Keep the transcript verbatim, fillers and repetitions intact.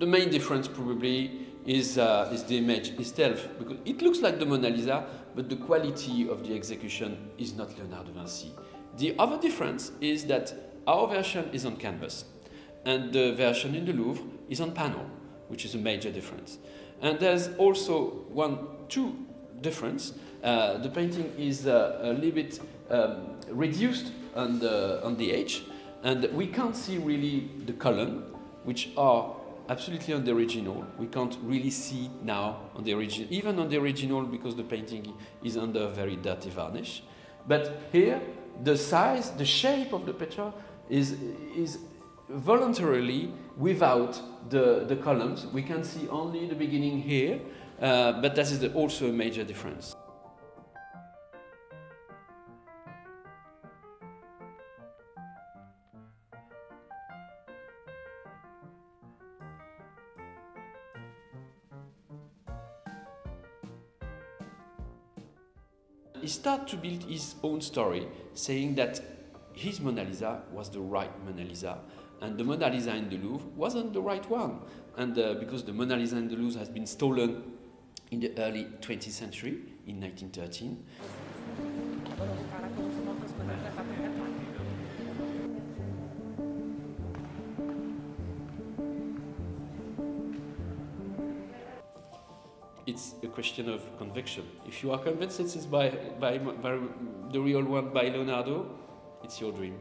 the main difference probably is, uh, is the image itself, because it looks like the Mona Lisa, but the quality of the execution is not Leonardo da Vinci. The other difference is that our version is on canvas, and the version in the Louvre is on panel, which is a major difference. And there's also one, two difference. Uh, the painting is uh, a little bit um, reduced on the, on the edge, and we can't see really the column, which are absolutely on the original. We can't really see now on the original, even on the original, because the painting is under very dirty varnish. But here, the size, the shape of the picture is, is voluntarily without the, the columns. We can see only the beginning here, uh, but that is the, also a major difference. He started to build his own story, saying that his Mona Lisa was the right Mona Lisa, and the Mona Lisa in the Louvre wasn't the right one, and uh, because the Mona Lisa in the Louvre has been stolen in the early twentieth century, in nineteen thirteen. It's a question of conviction. If you are convinced it's by, by, by the real one by Leonardo, it's your dream.